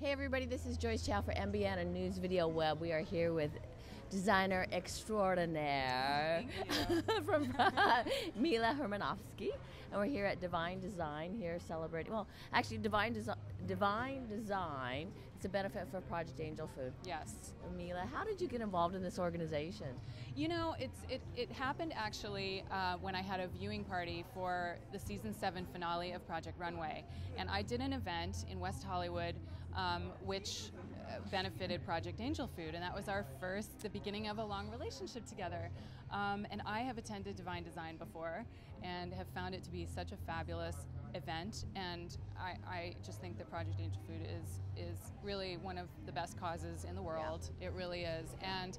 Hey everybody, this is Joyce Chow for MBN and News Video Web. We are here with designer extraordinaire from Mila Hermanovski, and we're here at Divine Design here celebrating, well, actually Divine Design, it's a benefit for Project Angel Food. Yes. Mila, how did you get involved in this organization? You know, it happened actually when I had a viewing party for the season 7 finale of Project Runway, and I did an event in West Hollywood which benefited Project Angel Food, and that was our first, the beginning of a long relationship together. And I have attended Divine Design before and have found it to be such a fabulous event, and I just think that Project Angel Food is really one of the best causes in the world. Yeah. It really is. And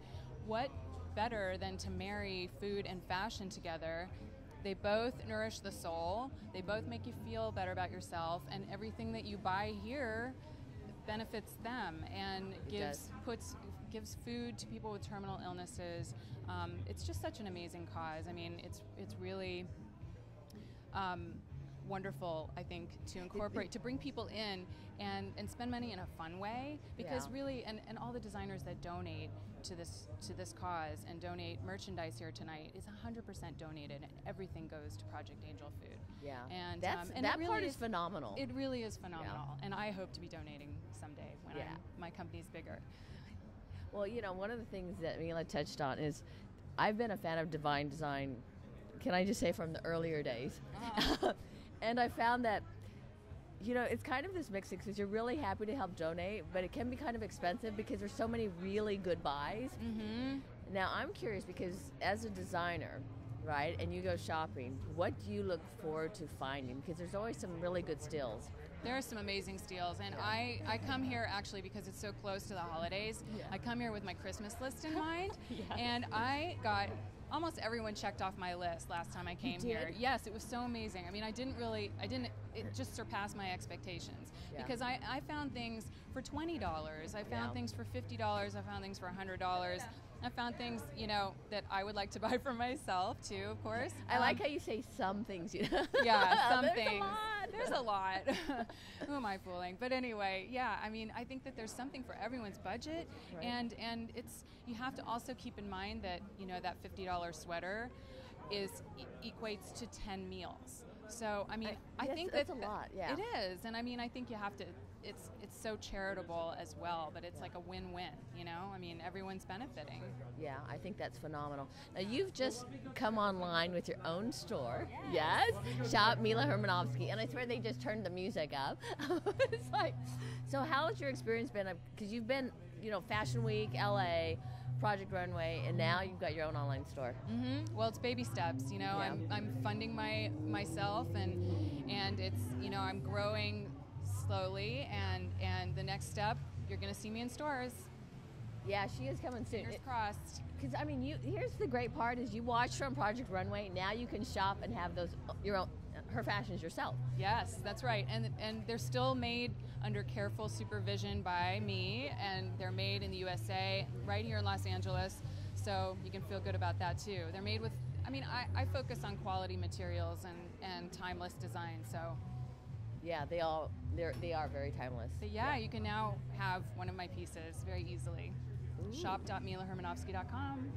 what better than to marry food and fashion together? They both nourish the soul, they both make you feel better about yourself, and everything that you buy here benefits them and gives food to people with terminal illnesses. It's just such an amazing cause. I mean, it's really wonderful, I think, to incorporate, to bring people in and spend money in a fun way, because really, and all the designers that donate to this cause and donate merchandise here tonight is 100% donated, and everything goes to Project Angel Food. Yeah, and that really is phenomenal. It really is phenomenal, and I hope to be donating someday when my company's bigger. Well, you know, one of the things that Mila touched on is I've been a fan of Divine Design, can I just say, from the earlier days. Oh. And I found that, you know, it's kind of this mix, because you're really happy to help donate, but it can be kind of expensive because there's so many really good buys. Mm-hmm. Now, I'm curious, because as a designer, right, and you go shopping, what do you look forward to finding? Because there's always some really good steals. There are some amazing steals, and I come here actually because it's so close to the holidays. Yeah. I come here with my Christmas list in mind, and I got almost everyone checked off my list last time I came here. Yes, it was so amazing. I mean, it just surpassed my expectations, because I found things for $20, I found things for $50, I found things for $100, I found things, you know, that I would like to buy for myself too, of course. I like how you say some things, you know. Yeah, some things. There's a lot. Who am I fooling? But anyway, yeah, I mean, I think that there's something for everyone's budget, right. and it's, you have to also keep in mind that, you know, that $50 sweater equates to 10 meals. So, I mean, I think that's a lot, yeah. It is, and I mean, I think you have to, it's so charitable as well, but it's like a win-win, you know? I mean, everyone's benefiting. Yeah, I think that's phenomenal. Now, you've just come online with your own store. Yes. Shop Mila Hermanovski, and I swear they just turned the music up. It's like, so how's your experience been? Because you've been, you know, Fashion Week, LA, Project Runway, and now you've got your own online store. Mm-hmm. Well, it's baby steps, you know. Yeah. I'm funding myself, and it's, you know, I'm growing slowly, and the next step, you're gonna see me in stores. Yeah, she is coming soon. Fingers crossed. Because I mean, here's the great part is you watched from Project Runway. Now you can shop and have those her fashions yourself. Yes, that's right. And they're still made under careful supervision by me, and they're made in the USA, right here in Los Angeles. So you can feel good about that too. They're made with, I mean, I focus on quality materials and timeless design. So yeah, they are very timeless. But yeah, you can now have one of my pieces very easily. Shop.milahermanovski.com.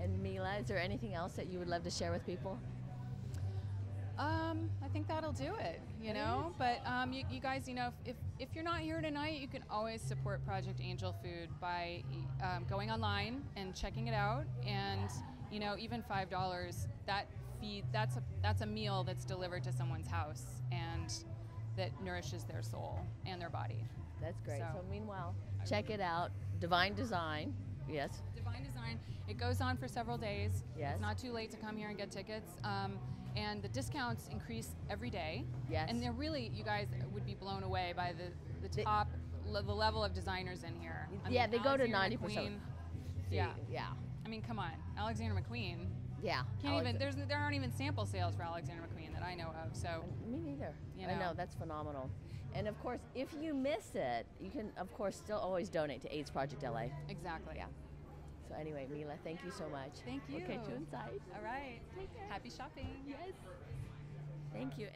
And Mila, is there anything else that you would love to share with people? I think that'll do it, you know, but you guys, you know, if you're not here tonight, you can always support Project Angel Food by going online and checking it out, and, you know, even $5, that feed, that's a meal that's delivered to someone's house, and that nourishes their soul and their body. That's great. So meanwhile, check it out, Divine Design. Yes. Divine Design. It goes on for several days. Yes. It's not too late to come here and get tickets. And the discounts increase every day. Yes. And they're really, you guys would be blown away by the level of designers in here. I mean, they go to 90%. Yeah. Yeah. I mean, come on, Alexander McQueen. Yeah. There aren't even sample sales for Alexander McQueen that I know of. So. Me neither. You know. I know, that's phenomenal. And of course, if you miss it, you can of course still always donate to AIDS Project LA. Exactly. Yeah. So anyway, Mila, thank you so much. Thank you. We'll catch you inside. All right. Happy shopping. Yes. Thank you.